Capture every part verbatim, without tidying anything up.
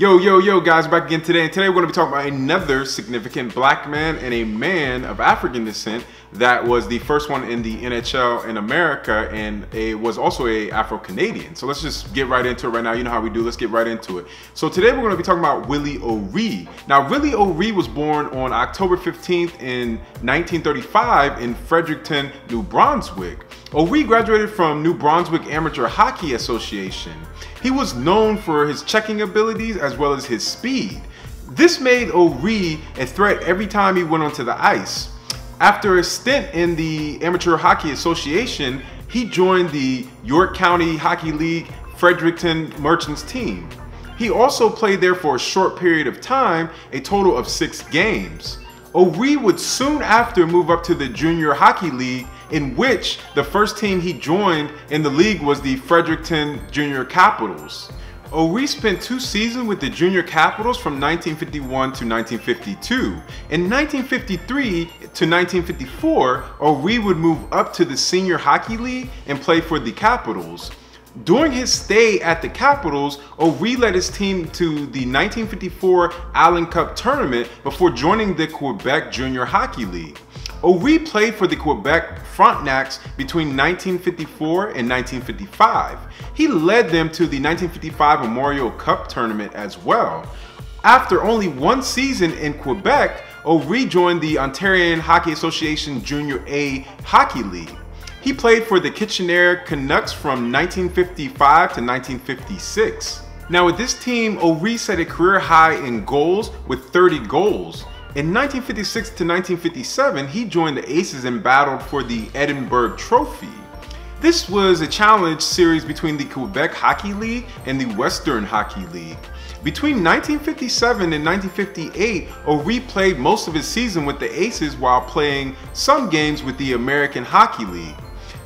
Yo, yo, yo, guys, we're back again today, and today we're going to be talking about another significant black man and a man of African descent that was the first one in the N H L in America, and it was also a Afro-Canadian. So let's just get right into it right now. You know how we do. Let's get right into it. So today we're going to be talking about Willie O'Ree. Now, Willie O'Ree was born on October fifteenth in nineteen thirty-five in Fredericton, New Brunswick. O'Ree graduated from New Brunswick Amateur Hockey Association. He was known for his checking abilities as well as his speed. This made O'Ree a threat every time he went onto the ice. After a stint in the Amateur Hockey Association, he joined the York County Hockey League Fredericton Merchants team. He also played there for a short period of time, a total of six games. O'Ree would soon after move up to the Junior Hockey League, in which the first team he joined in the league was the Fredericton Junior Capitals. O'Ree spent two seasons with the Junior Capitals from nineteen fifty-one to nineteen fifty-two. In nineteen fifty-three to nineteen fifty-four, O'Ree would move up to the Senior Hockey League and play for the Capitals. During his stay at the Capitals, O'Ree led his team to the nineteen fifty-four Allan Cup tournament before joining the Quebec Junior Hockey League. O'Ree played for the Quebec Frontenacs between nineteen fifty-four and nineteen fifty-five. He led them to the nineteen fifty-five Memorial Cup tournament as well. After only one season in Quebec, O'Ree joined the Ontario Hockey Association Junior A Hockey League. He played for the Kitchener Canucks from nineteen fifty-five to nineteen fifty-six. Now with this team, O'Ree set a career high in goals with thirty goals. In nineteen fifty-six to nineteen fifty-seven, he joined the Aces and battled for the Edinburgh Trophy. This was a challenge series between the Quebec Hockey League and the Western Hockey League. Between nineteen fifty-seven and nineteen fifty-eight, O'Ree played most of his season with the Aces while playing some games with the American Hockey League.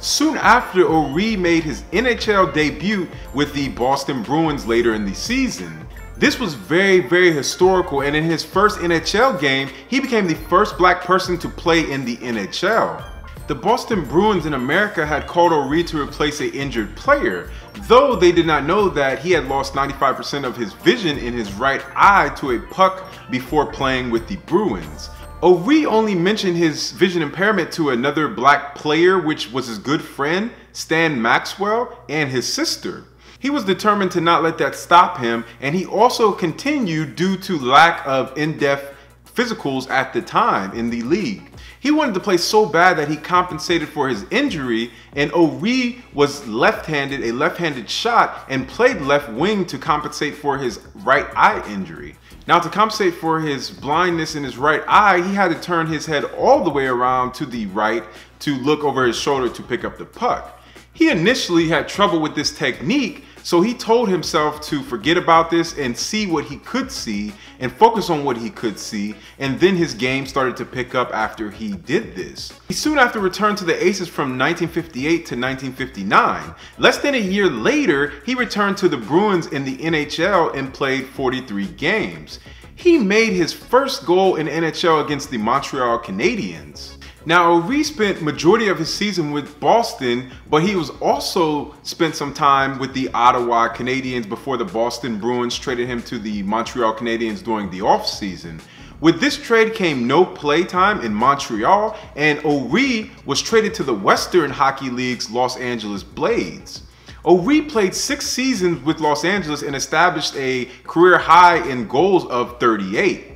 Soon after, O'Ree made his N H L debut with the Boston Bruins later in the season. This was very, very historical, and in his first N H L game, he became the first black person to play in the N H L. The Boston Bruins in America had called O'Ree to replace an injured player, though they did not know that he had lost ninety-five percent of his vision in his right eye to a puck before playing with the Bruins. O'Ree only mentioned his vision impairment to another black player, which was his good friend, Stan Maxwell, and his sister. He was determined to not let that stop him, and he also continued due to lack of in-depth physicals at the time in the league. He wanted to play so bad that he compensated for his injury, and O'Ree was left-handed, a left-handed shot, and played left wing to compensate for his right eye injury. Now, to compensate for his blindness in his right eye, he had to turn his head all the way around to the right to look over his shoulder to pick up the puck. He initially had trouble with this technique, so he told himself to forget about this and see what he could see and focus on what he could see, and then his game started to pick up after he did this. He soon after returned to the Aces from nineteen fifty-eight to nineteen fifty-nine. Less than a year later, he returned to the Bruins in the N H L and played forty-three games. He made his first goal in N H L against the Montreal Canadiens. Now, O'Ree spent majority of his season with Boston, but he was also spent some time with the Ottawa Canadiens before the Boston Bruins traded him to the Montreal Canadiens during the offseason. With this trade came no play time in Montreal, and O'Ree was traded to the Western Hockey League's Los Angeles Blades. O'Ree played six seasons with Los Angeles and established a career high in goals of thirty-eight.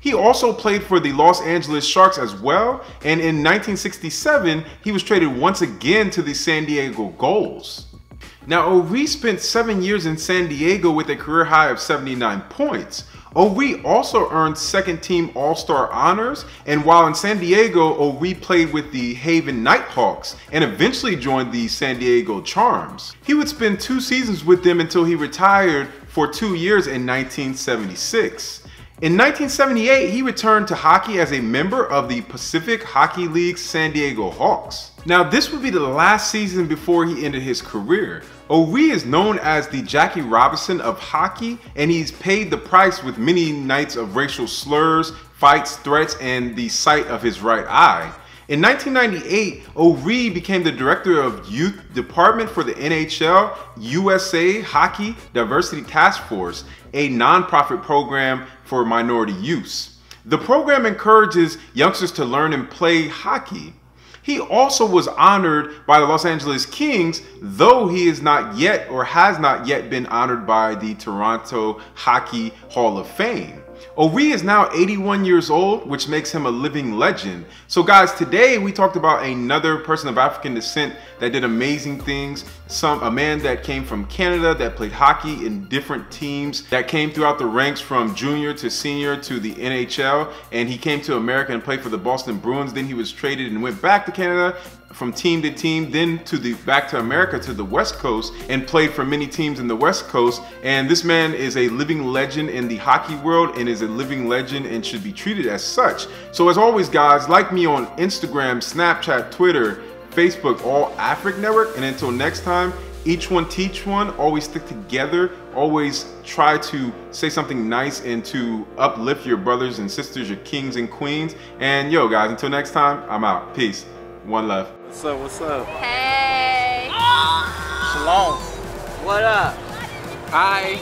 He also played for the Los Angeles Sharks as well, and in nineteen sixty-seven, he was traded once again to the San Diego Gulls. Now, O'Ree spent seven years in San Diego with a career high of seventy-nine points. O'Ree also earned second-team All-Star honors, and while in San Diego, O'Ree played with the Haven Nighthawks and eventually joined the San Diego Charms. He would spend two seasons with them until he retired for two years in nineteen seventy-six. In nineteen seventy-eight, he returned to hockey as a member of the Pacific Hockey League's San Diego Hawks. Now, this would be the last season before he ended his career. O'Ree is known as the Jackie Robinson of hockey, and he's paid the price with many nights of racial slurs, fights, threats, and the sight of his right eye. In nineteen ninety-eight, O'Ree became the director of Youth Department for the N H L U S A Hockey Diversity Task Force, a nonprofit program for minority use. The program encourages youngsters to learn and play hockey. He also was honored by the Los Angeles Kings, though he is not yet or has not yet been honored by the Toronto Hockey Hall of Fame. O'Ree is now eighty-one years old, which makes him a living legend. So guys, today we talked about another person of African descent that did amazing things. Some a man that came from Canada that played hockey in different teams, that came throughout the ranks from junior to senior to the N H L, and he came to America and played for the Boston Bruins. Then he was traded and went back to Canada, from team to team, then to the back to America, to the West Coast, and played for many teams in the West Coast. And this man is a living legend in the hockey world and is a living legend and should be treated as such. So as always, guys, like me on Instagram, Snapchat, Twitter, Facebook, AllAfric Network. And until next time, each one teach one, always stick together, always try to say something nice and to uplift your brothers and sisters, your kings and queens. And yo, guys, until next time, I'm out. Peace. One love. What's up, what's up? Hey! Shalom. What up? Hi.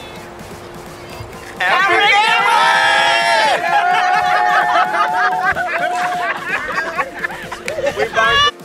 African. We